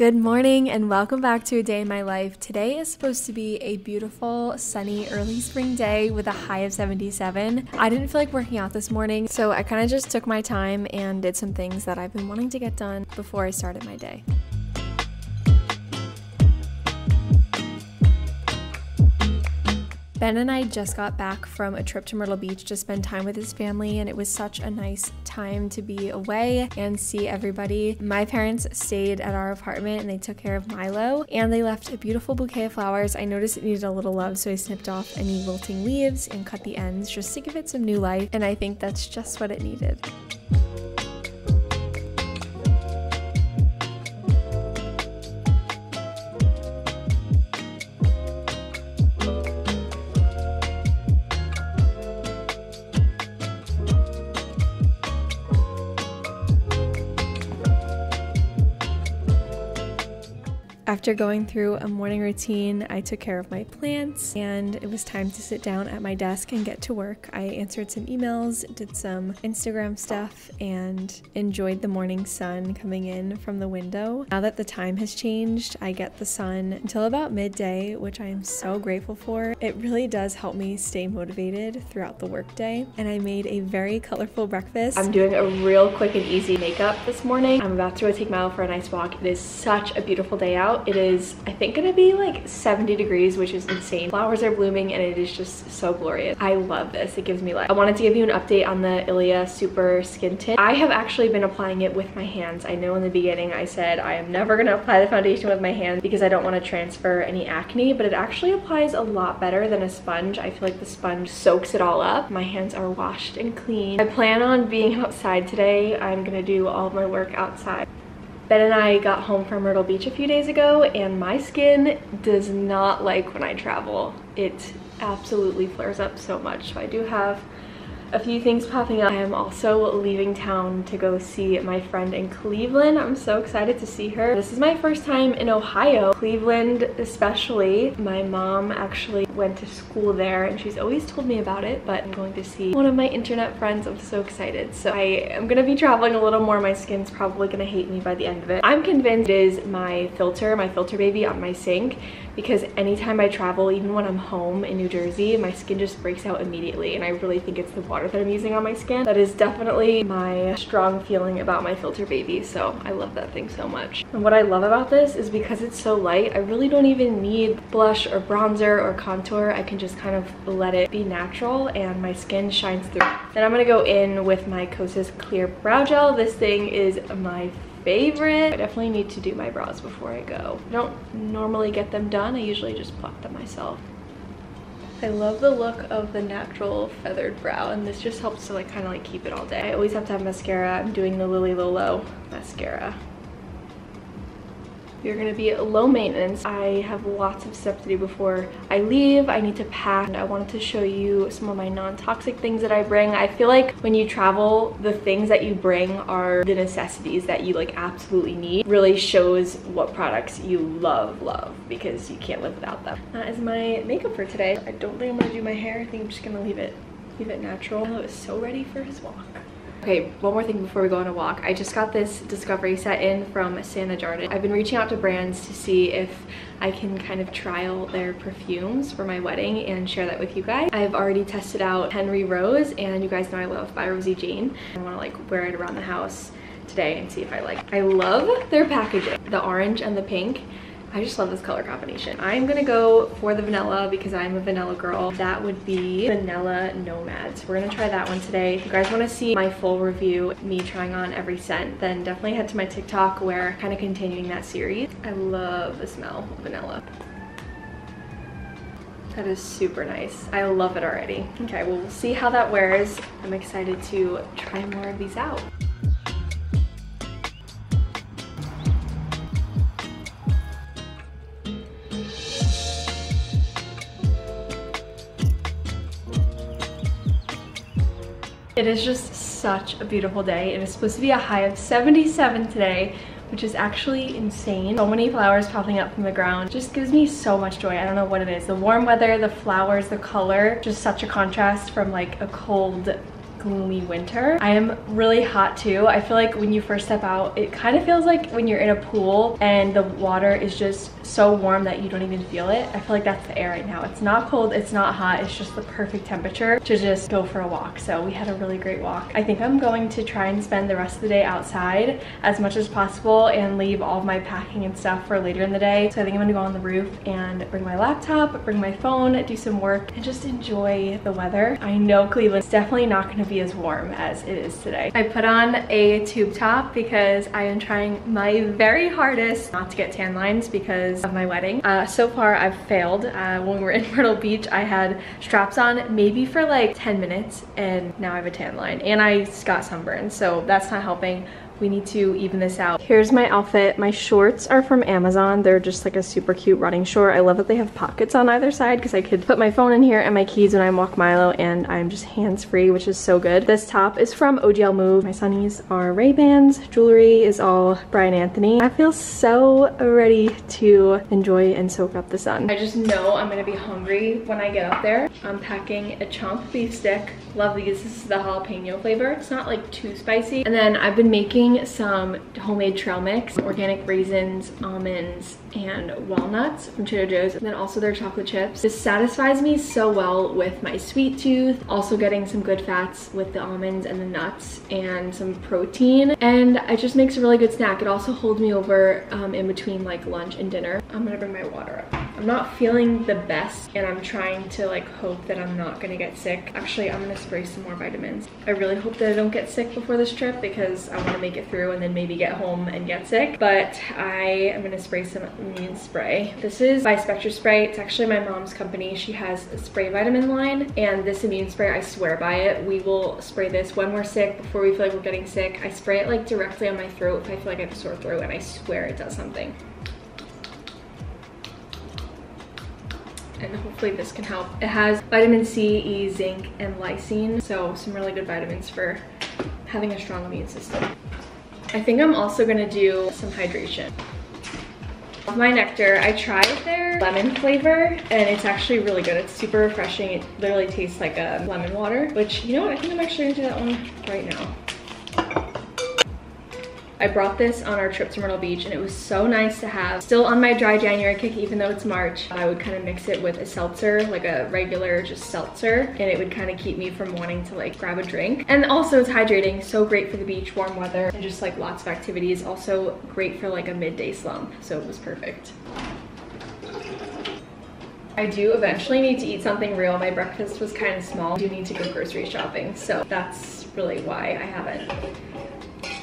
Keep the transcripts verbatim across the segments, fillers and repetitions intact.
Good morning and welcome back to A Day in My Life. Today is supposed to be a beautiful, sunny, early spring day with a high of seventy-seven. I didn't feel like working out this morning, so I kind of just took my time and did some things that I've been wanting to get done before I started my day. Ben and I just got back from a trip to Myrtle Beach to spend time with his family, and it was such a nice time to be away and see everybody. My parents stayed at our apartment and they took care of Milo, and they left a beautiful bouquet of flowers. I noticed it needed a little love, so I snipped off any wilting leaves and cut the ends just to give it some new life, and I think that's just what it needed. After going through a morning routine, I took care of my plants and it was time to sit down at my desk and get to work. I answered some emails, did some Instagram stuff, and enjoyed the morning sun coming in from the window. Now that the time has changed, I get the sun until about midday, which I am so grateful for. It really does help me stay motivated throughout the workday. And I made a very colorful breakfast. I'm doing a real quick and easy makeup this morning. I'm about to go take Milo for a nice walk. It is such a beautiful day out. It is, I think, gonna be like seventy degrees, which is insane. Flowers are blooming and it is just so glorious. I love this. It gives me life. I wanted to give you an update on the Ilia Super Skin Tint. I have actually been applying it with my hands. I know in the beginning I said I am never gonna apply the foundation with my hands because I don't want to transfer any acne, but it actually applies a lot better than a sponge. I feel like the sponge soaks it all up. My hands are washed and clean. I plan on being outside today. I'm gonna do all of my work outside. Ben and I got home from Myrtle Beach a few days ago, and my skin does not like when I travel. It absolutely flares up so much. So I do have a few things popping up. I am also leaving town to go see my friend in Cleveland. I'm so excited to see her. This is my first time in Ohio, Cleveland especially. My mom actually went to school there and she's always told me about it, but I'm going to see one of my internet friends. I'm so excited. So I am gonna be traveling a little more. My skin's probably gonna hate me by the end of it. I'm convinced it is my filter, my filter baby on my sink, because anytime I travel, even when I'm home in New Jersey, my skin just breaks out immediately, and I really think it's the water that I'm using on my skin. That is definitely my strong feeling about my filter baby, so I love that thing so much. And what I love about this is because it's so light, I really don't even need blush or bronzer or contour. I can just kind of let it be natural and my skin shines through. Then I'm gonna go in with my Kosas Clear Brow Gel. This thing is my favorite. I definitely need to do my brows before I go. I don't normally get them done. I usually just pluck them myself. I love the look of the natural feathered brow, and this just helps to like kind of like keep it all day. I always have to have mascara. I'm doing the Lily Lolo mascara. You're gonna be low maintenance. I have lots of stuff to do before I leave. I need to pack, and I wanted to show you some of my non-toxic things that I bring. I feel like when you travel, the things that you bring are the necessities that you like absolutely need. Really shows what products you love, love, because you can't live without them. That is my makeup for today. I don't think I'm gonna do my hair. I think I'm just gonna leave it, leave it natural. Milo is so ready for his walk. Okay, one more thing before we go on a walk. I just got this discovery set in from Santa Jardin. I've been reaching out to brands to see if I can kind of trial their perfumes for my wedding and share that with you guys. I've already tested out Henry Rose, and you guys know I love By Rosie Jane. I wanna like wear it around the house today and see if I like it. I love their packaging, the orange and the pink. I just love this color combination. I'm gonna go for the vanilla because I'm a vanilla girl. That would be Vanilla Nomads. We're gonna try that one today. If you guys wanna see my full review, me trying on every scent, then definitely head to my TikTok where I'm kind of continuing that series. I love the smell of vanilla. That is super nice. I love it already. Okay, well, we'll see how that wears. I'm excited to try more of these out. It is just such a beautiful day. It is supposed to be a high of seventy-seven today, which is actually insane. So many flowers popping up from the ground. It just gives me so much joy. I don't know what it is. The warm weather, the flowers, the color, just such a contrast from like a cold gloomy winter. I am really hot too. I feel like when you first step out, it kind of feels like when you're in a pool and the water is just so warm that you don't even feel it. I feel like that's the air right now. It's not cold, it's not hot, it's just the perfect temperature to just go for a walk. So we had a really great walk. I think I'm going to try and spend the rest of the day outside as much as possible and leave all of my packing and stuff for later in the day. So I think I'm gonna go on the roof and bring my laptop, bring my phone, do some work, and just enjoy the weather. I know Cleveland's definitely not gonna be as warm as it is today. I put on a tube top because I am trying my very hardest not to get tan lines because of my wedding. Uh, so far I've failed. Uh, when we were in Myrtle Beach, I had straps on maybe for like ten minutes and now I have a tan line and I got sunburned, so that's not helping. We need to even this out. Here's my outfit. My shorts are from Amazon. They're just like a super cute running short. I love that they have pockets on either side because I could put my phone in here and my keys when I walk Milo and I'm just hands-free, which is so good. This top is from O G L Move. My sunnies are Ray-Bans. Jewelry is all Brian Anthony. I feel so ready to enjoy and soak up the sun. I just know I'm gonna be hungry when I get up there. I'm packing a Chomp beef stick. Love these. This is the jalapeno flavor. It's not like too spicy. And then I've been making some homemade trail mix, organic raisins, almonds, and walnuts from Trader Joe's, and then also their chocolate chips. This satisfies me so well with my sweet tooth, also getting some good fats with the almonds and the nuts and some protein, and it just makes a really good snack. It also holds me over um, in between like lunch and dinner. I'm gonna bring my water up. I'm not feeling the best and I'm trying to like hope that I'm not gonna get sick. Actually, I'm gonna spray some more vitamins. I really hope that I don't get sick before this trip because I wanna make it through and then maybe get home and get sick, but I am gonna spray some immune spray. This is by Spectra Spray. It's actually my mom's company. She has a spray vitamin line, and this immune spray, I swear by it. We will spray this when we're sick, before we feel like we're getting sick. I spray it like directly on my throat if I feel like I have a sore throat, and I swear it does something. And hopefully this can help. It has vitamin C, E, zinc, and lysine, so some really good vitamins for having a strong immune system. I think I'm also gonna do some hydration. My nectar, I tried their lemon flavor and it's actually really good. It's super refreshing. It literally tastes like a lemon water, which, you know what, I think I'm actually gonna do that one right now. I brought this on our trip to Myrtle Beach and it was so nice to have. Still on my dry January kick, even though it's March, I would kind of mix it with a seltzer, like a regular just seltzer, and it would kind of keep me from wanting to like grab a drink. And also it's hydrating, so great for the beach, warm weather, and just like lots of activities. Also great for like a midday slump, so it was perfect. I do eventually need to eat something real. My breakfast was kind of small. I do need to go grocery shopping, so that's really why I haven't.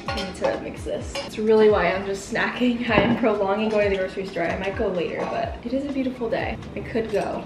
I need to mix this. It's really why I'm just snacking. I am prolonging going to the grocery store. I might go later, but it is a beautiful day. I could go.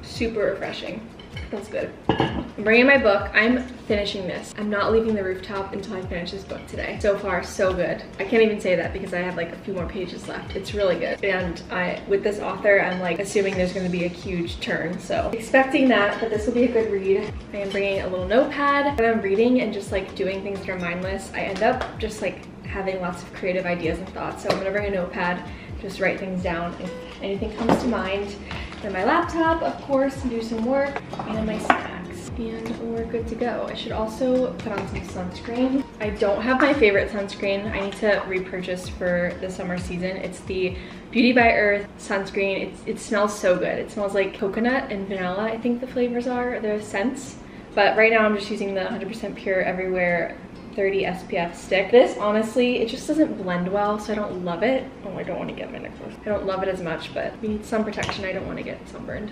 Super refreshing. That's good. I'm bringing my book. I'm finishing this. I'm not leaving the rooftop until I finish this book today. So far, so good. I can't even say that because I have like a few more pages left. It's really good. And I, with this author, I'm like assuming there's gonna be a huge turn. So expecting that, but this will be a good read. I am bringing a little notepad that I'm reading and just like doing things that are mindless. I end up just like having lots of creative ideas and thoughts. So I'm gonna bring a notepad, just write things down if anything comes to mind. Then my laptop, of course, and do some work, and my snacks, and we're good to go. I should also put on some sunscreen. I don't have my favorite sunscreen. I need to repurchase for the summer season. It's the Beauty by Earth sunscreen. It's, it smells so good. It smells like coconut and vanilla, I think the flavors are, the scents. But right now I'm just using the one hundred percent Pure Everywhere thirty S P F stick. This, honestly, it just doesn't blend well, so I don't love it. Oh, I don't want to get my necklace. I don't love it as much, but we need sun protection. I don't want to get sunburned.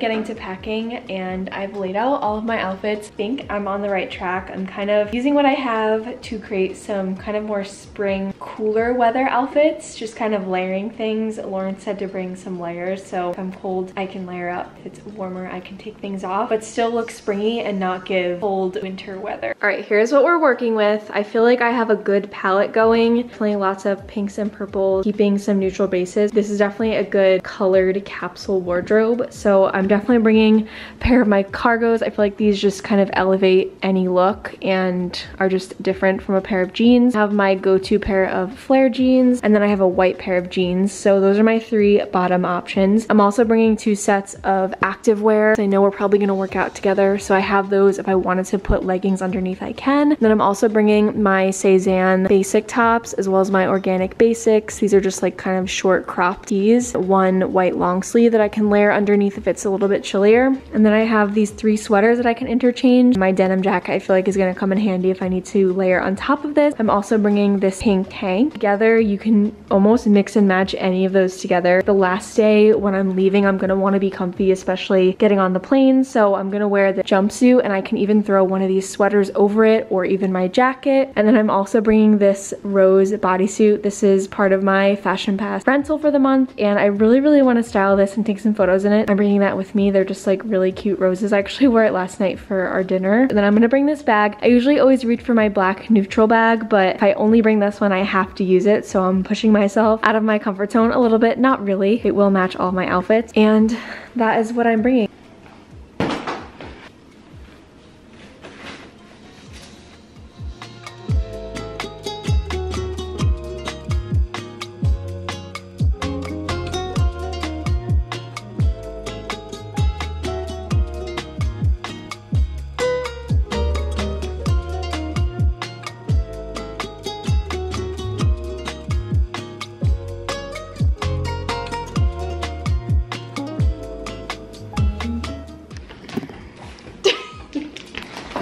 getting to packing and I've laid out all of my outfits. I think I'm on the right track. I'm kind of using what I have to create some kind of more spring, cooler weather outfits, just kind of layering things. Lauren said to bring some layers, so if I'm cold, I can layer up. If it's warmer, I can take things off, but still look springy and not give cold winter weather. All right, here's what we're working with. I feel like I have a good palette going, playing lots of pinks and purples, keeping some neutral bases. This is definitely a good colored capsule wardrobe, so I'm definitely bringing a pair of my cargos. I feel like these just kind of elevate any look and are just different from a pair of jeans. I have my go-to pair of flare jeans, and then I have a white pair of jeans, so those are my three bottom options. I'm also bringing two sets of active wear. I know we're probably going to work out together, so I have those. If I wanted to put leggings underneath, I can. Then I'm also bringing my Cezanne basic tops as well as my organic basics. These are just like kind of short crop tees, one white long sleeve that I can layer underneath if it's a little bit chillier, and then I have these three sweaters that I can interchange. My denim jacket I feel like is going to come in handy if I need to layer on top of this. I'm also bringing this pink tank. Together you can almost mix and match any of those together. The last day when I'm leaving, I'm going to want to be comfy, especially getting on the plane, so I'm going to wear the jumpsuit, and I can even throw one of these sweaters over it or even my jacket. And then I'm also bringing this rose bodysuit. This is part of my Fashion Pass rental for the month, and I really really want to style this and take some photos in it. I'm bringing that with me. They're just like really cute roses. I actually wore it last night for our dinner. And then I'm going to bring this bag. I usually always reach for my black neutral bag, but if I only bring this one, I have to use it, so I'm pushing myself out of my comfort zone a little bit. Not really. It will match all my outfits, and that is what I'm bringing.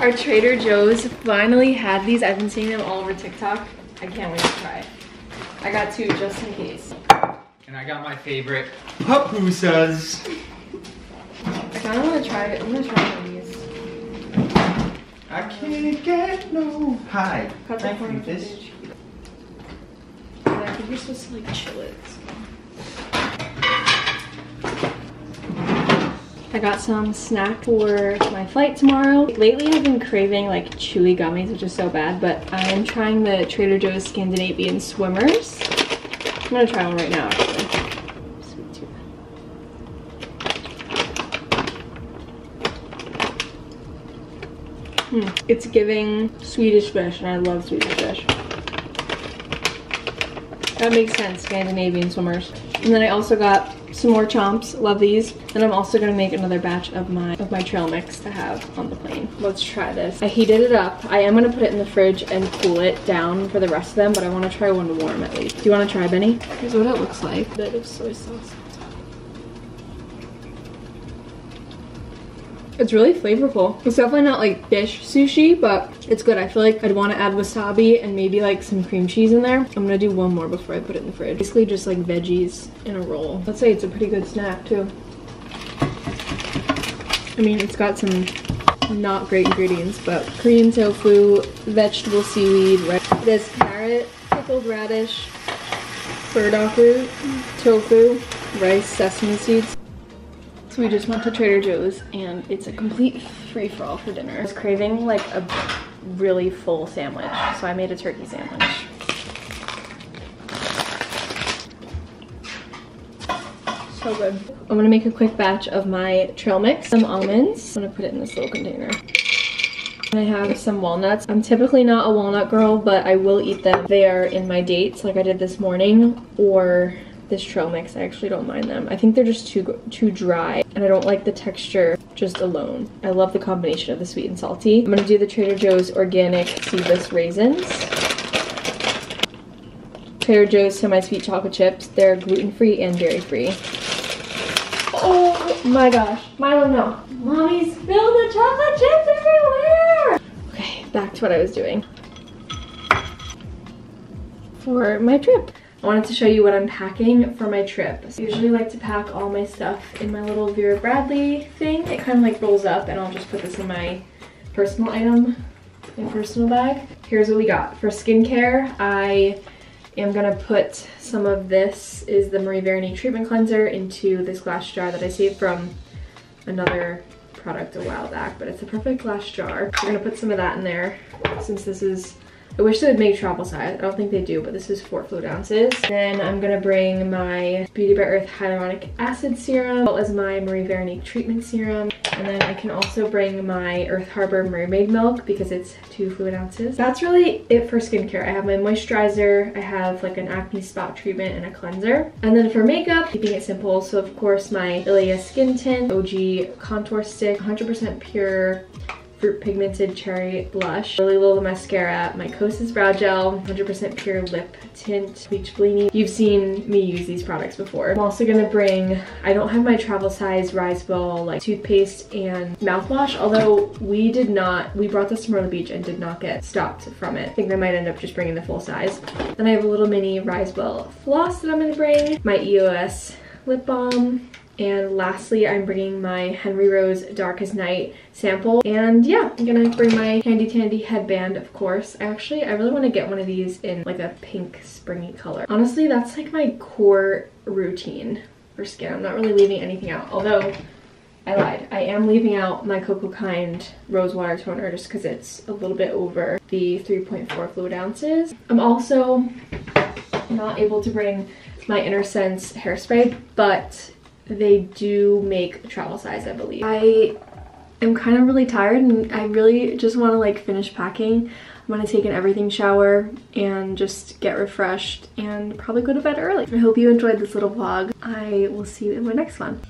Our Trader Joe's finally had these. I've been seeing them all over TikTok. I can't wait to try. I got two just in case. And I got my favorite pupusas. I kind of want to try it. I'm going to try one of these. I can't get no pie. Cut that for me. And I think you're supposed to like chill it. I got some snacks for my flight tomorrow. Lately I've been craving like chewy gummies, which is so bad, but I'm trying the Trader Joe's Scandinavian Swimmers. I'm gonna try one right now actually. Sweet too. Hmm. It's giving Swedish fish, and I love Swedish fish. That makes sense, Scandinavian Swimmers. And then I also got some more Chomps, love these. And I'm also gonna make another batch of my of my trail mix to have on the plane. Let's try this. I heated it up. I am gonna put it in the fridge and cool it down for the rest of them, but I wanna try one warm at least. Do you wanna try, Benny? Here's what it looks like. A bit of soy sauce. It's really flavorful. It's definitely not like fish sushi, but it's good. I feel like I'd want to add wasabi and maybe like some cream cheese in there. I'm going to do one more before I put it in the fridge. Basically just like veggies in a roll. I'd say it's a pretty good snack too. I mean, it's got some not great ingredients, but Korean tofu, vegetable seaweed, this carrot, pickled radish, burdock root, tofu, rice, sesame seeds. We just went to Trader Joe's and it's a complete free-for-all for dinner. I was craving like a really full sandwich, so I made a turkey sandwich. So good. I'm gonna make a quick batch of my trail mix, some almonds. I'm gonna put it in this little container. I have some walnuts. I'm typically not a walnut girl, but I will eat them. They are in my dates like I did this morning, or this trail mix. I actually don't mind them. I think they're just too too dry, and I don't like the texture just alone. I love the combination of the sweet and salty. I'm gonna do the Trader Joe's organic seedless raisins. Trader Joe's semi sweet chocolate chips. They're gluten-free and dairy-free. Oh my gosh. Milo, no. Mommy spilled the chocolate chips everywhere! Okay, back to what I was doing. For my trip. I wanted to show you what I'm packing for my trip. I usually like to pack all my stuff in my little Vera Bradley thing. It kind of like rolls up and I'll just put this in my personal item, my personal bag. Here's what we got. For skincare, I am gonna put some of this, is the Marie Veronique treatment cleanser, into this glass jar that I saved from another product a while back, but it's a perfect glass jar. I'm gonna put some of that in there since this is, I wish they would make travel size. I don't think they do, but this is four fluid ounces. Then I'm gonna bring my Beauty by Earth Hyaluronic Acid Serum, as well as my Marie Veronique Treatment Serum. And then I can also bring my Earth Harbor Mermaid Milk because it's two fluid ounces. That's really it for skincare. I have my moisturizer, I have like an acne spot treatment and a cleanser. And then for makeup, keeping it simple. So of course my Ilia Skin Tint, O G Contour Stick, one hundred percent Pure Fruit Pigmented Cherry Blush, Lily Lolo Mascara, my Kosas Brow Gel, one hundred percent Pure Lip Tint, Bleach Bellini. You've seen me use these products before. I'm also gonna bring, I don't have my travel size Risewell like toothpaste and mouthwash, although we did not, we brought this to Myrtle Beach and did not get stopped from it. I think I might end up just bringing the full size. Then I have a little mini Risewell floss that I'm gonna bring, my E O S lip balm, and lastly, I'm bringing my Henry Rose Darkest Night sample. And yeah, I'm gonna bring my Handy Tandy headband, of course. I actually, I really wanna get one of these in like a pink springy color. Honestly, that's like my core routine for skin. I'm not really leaving anything out. Although, I lied. I am leaving out my CocoKind Rose Water Toner just because it's a little bit over the three point four fluid ounces. I'm also not able to bring my Innersense hairspray, but they do make travel size, I believe. I am kind of really tired and I really just want to like finish packing. I'm gonna take an everything shower and just get refreshed and probably go to bed early. I hope you enjoyed this little vlog. I will see you in my next one.